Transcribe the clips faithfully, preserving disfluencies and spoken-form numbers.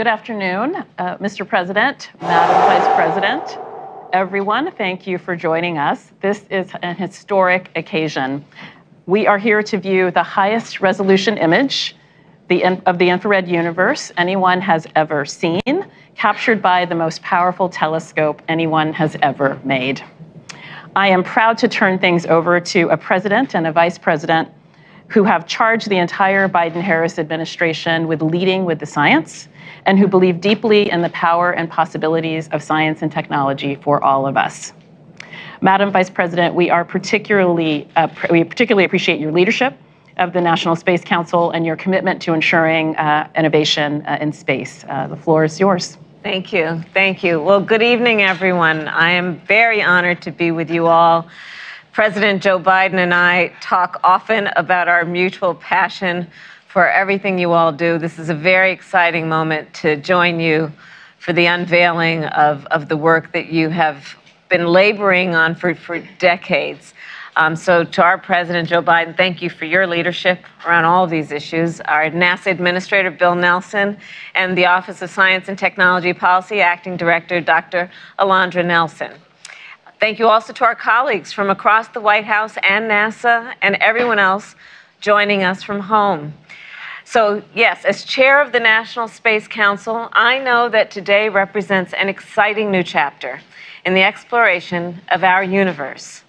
Good afternoon, uh, Mister President, Madam Vice President, everyone. Thank you for joining us. This is an historic occasion. We are here to view the highest resolution image the, of the infrared universe anyone has ever seen, captured by the most powerful telescope anyone has ever made. I am proud to turn things over to a president and a vice president who have charged the entire Biden-Harris administration with leading with the science and who believe deeply in the power and possibilities of science and technology for all of us. Madam Vice President, we are particularly, uh, we particularly appreciate your leadership of the National Space Council and your commitment to ensuring uh, innovation uh, in space. Uh, the floor is yours. Thank you, thank you. Well, good evening, everyone. I am very honored to be with you all. President Joe Biden and I talk often about our mutual passion for everything you all do. This is a very exciting moment to join you for the unveiling of, of the work that you have been laboring on for, for decades. Um, so to our President Joe Biden, thank you for your leadership around all of these issues. Our NASA Administrator, Bill Nelson, and the Office of Science and Technology Policy Acting Director, Doctor Alondra Nelson. Thank you also to our colleagues from across the White House and NASA and everyone else joining us from home. So yes, as chair of the National Space Council, I know that today represents an exciting new chapter in the exploration of our universe.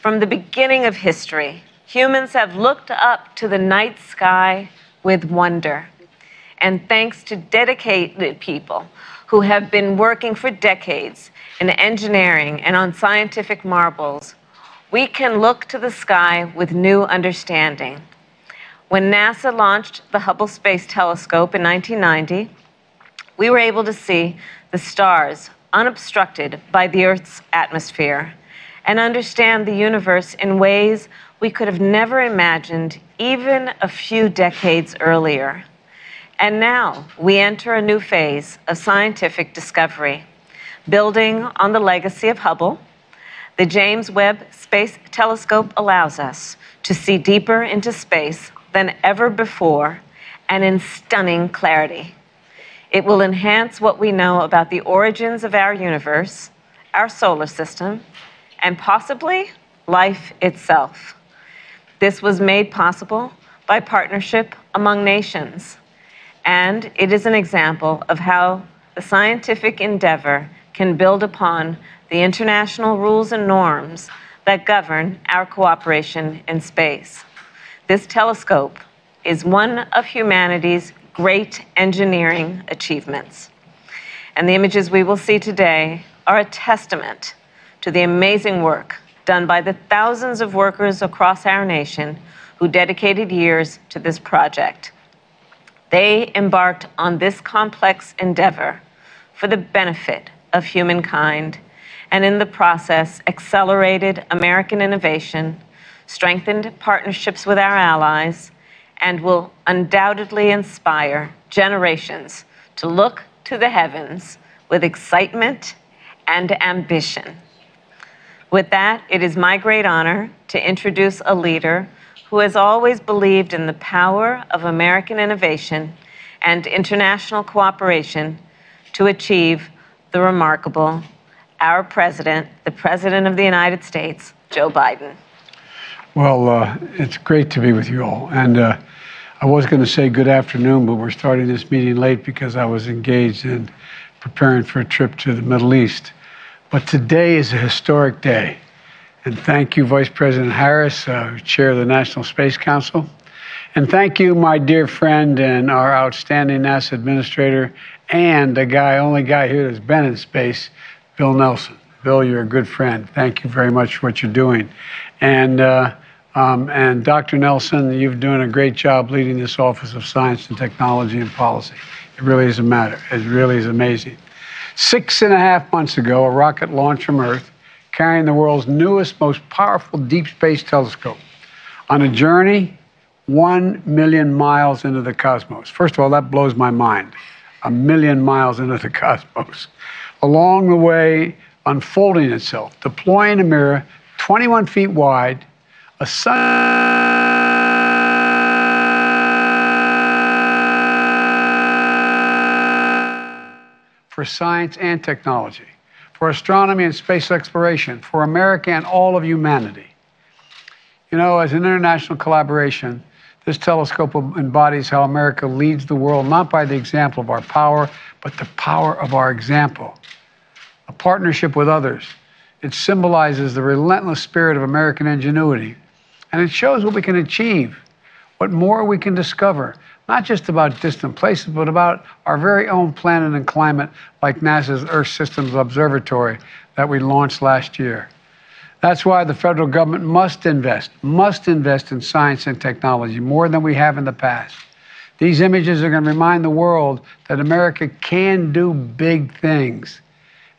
From the beginning of history, humans have looked up to the night sky with wonder. And thanks to dedicated people who have been working for decades in engineering and on scientific marvels, we can look to the sky with new understanding. When NASA launched the Hubble Space Telescope in nineteen ninety, we were able to see the stars unobstructed by the Earth's atmosphere and understand the universe in ways we could have never imagined even a few decades earlier. And now we enter a new phase of scientific discovery, building on the legacy of Hubble. The James Webb Space Telescope allows us to see deeper into space than ever before and in stunning clarity. It will enhance what we know about the origins of our universe, our solar system, and possibly life itself. This was made possible by partnership among nations. And it is an example of how the scientific endeavor can build upon the international rules and norms that govern our cooperation in space. This telescope is one of humanity's great engineering achievements. And the images we will see today are a testament to the amazing work done by the thousands of workers across our nation who dedicated years to this project. They embarked on this complex endeavor for the benefit of humankind, and in the process accelerated American innovation, strengthened partnerships with our allies, and will undoubtedly inspire generations to look to the heavens with excitement and ambition. With that, it is my great honor to introduce a leader who has always believed in the power of American innovation and international cooperation to achieve the remarkable, our president, the President of the United States, Joe Biden. Well, uh, it's great to be with you all. And uh, I was going to say good afternoon, but we're starting this meeting late because I was engaged in preparing for a trip to the Middle East. But today is a historic day. And thank you, Vice President Harris, uh, Chair of the National Space Council. And thank you, my dear friend and our outstanding NASA administrator and the guy, only guy here that's been in space, Bill Nelson. Bill, you're a good friend. Thank you very much for what you're doing. And, uh, um, and Doctor Nelson, you've done a great job leading this Office of Science and Technology and Policy. It really is a matter. It really is amazing. Six and a half months ago, a rocket launched from Earth carrying the world's newest, most powerful deep space telescope on a journey one million miles into the cosmos. First of all, that blows my mind, a million miles into the cosmos. Along the way, unfolding itself, deploying a mirror twenty-one feet wide, a sun... for science and technology, for astronomy and space exploration, for America and all of humanity. You know, as an international collaboration, this telescope embodies how America leads the world, not by the example of our power, but the power of our example. A partnership with others. It symbolizes the relentless spirit of American ingenuity, and it shows what we can achieve, what more we can discover, not just about distant places, but about our very own planet and climate, like NASA's Earth Systems Observatory that we launched last year. That's why the federal government must invest, must invest in science and technology more than we have in the past. These images are going to remind the world that America can do big things,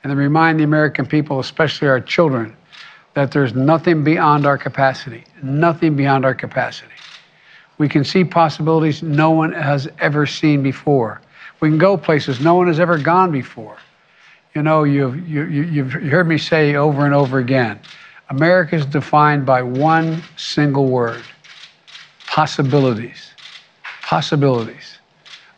and to remind the American people, especially our children, that there's nothing beyond our capacity, nothing beyond our capacity. We can see possibilities no one has ever seen before. We can go places no one has ever gone before. You know, you've, you, you've heard me say over and over again, America is defined by one single word, possibilities, possibilities.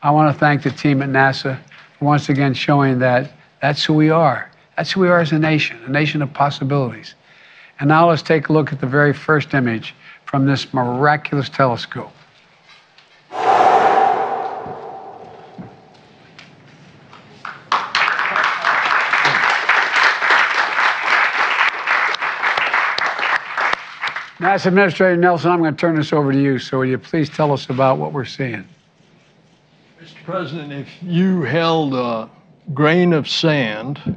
I want to thank the team at NASA for once again showing that that's who we are. That's who we are as a nation, a nation of possibilities. And now let's take a look at the very first image from this miraculous telescope. NASA Administrator Nelson, I'm going to turn this over to you, so will you please tell us about what we're seeing? Mister President, if you held a grain of sand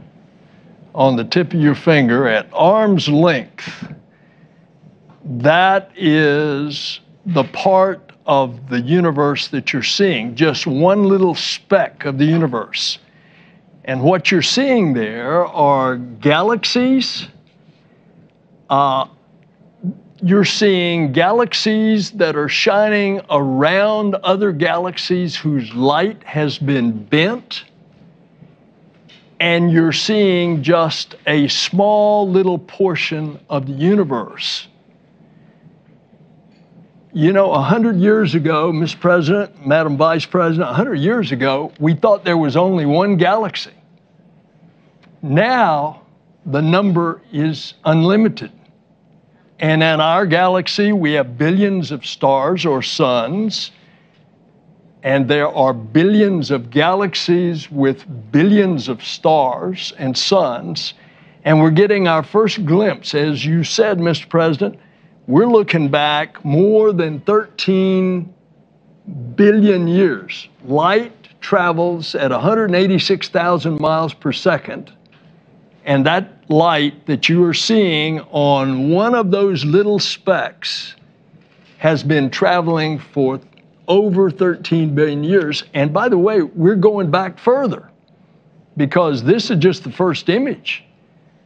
on the tip of your finger at arm's length, that is the part of the universe that you're seeing, just one little speck of the universe. And what you're seeing there are galaxies. Uh, you're seeing galaxies that are shining around other galaxies whose light has been bent. And you're seeing just a small little portion of the universe. You know, a hundred years ago, Mister President, Madam Vice President, a hundred years ago, we thought there was only one galaxy. Now, the number is unlimited. And in our galaxy, we have billions of stars or suns. And there are billions of galaxies with billions of stars and suns. And we're getting our first glimpse. As you said, Mister President, we're looking back more than thirteen billion years. Light travels at one hundred eighty-six thousand miles per second. And that light that you are seeing on one of those little specks has been traveling for over thirteen billion years. And by the way, we're going back further because this is just the first image.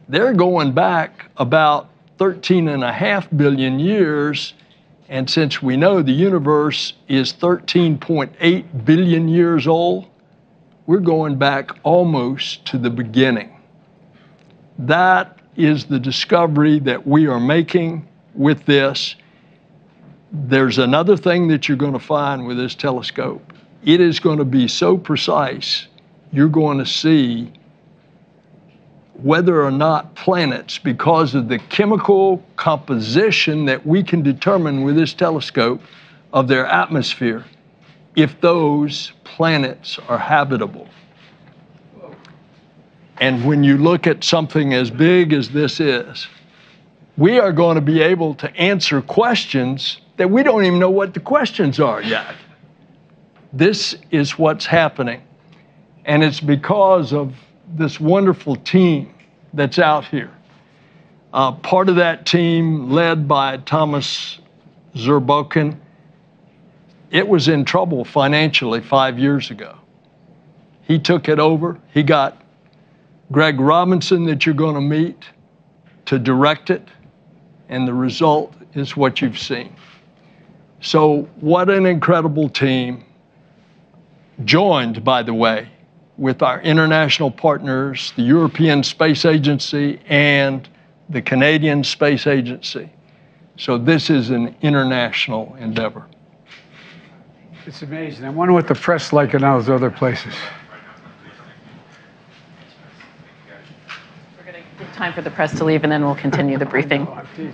They're going back about thirteen and a half billion years. And since we know the universe is thirteen point eight billion years old, we're going back almost to the beginning. That is the discovery that we are making with this. There's another thing that you're going to find with this telescope. It is going to be so precise, you're going to see whether or not planets, because of the chemical composition that we can determine with this telescope of their atmosphere, if those planets are habitable. And when you look at something as big as this is, we are going to be able to answer questions that we don't even know what the questions are yet. This is what's happening. And it's because of this wonderful team that's out here. Uh, part of that team, led by Thomas Zurbuchen, it was in trouble financially five years ago. He took it over. He got Greg Robinson, that you're going to meet, to direct it. And the result is what you've seen. So what an incredible team, joined, by the way, with our international partners, the European Space Agency and the Canadian Space Agency. So this is an international endeavor. It's amazing. I wonder what the press like in all those other places. We're going to give time for the press to leave, and then we'll continue the briefing.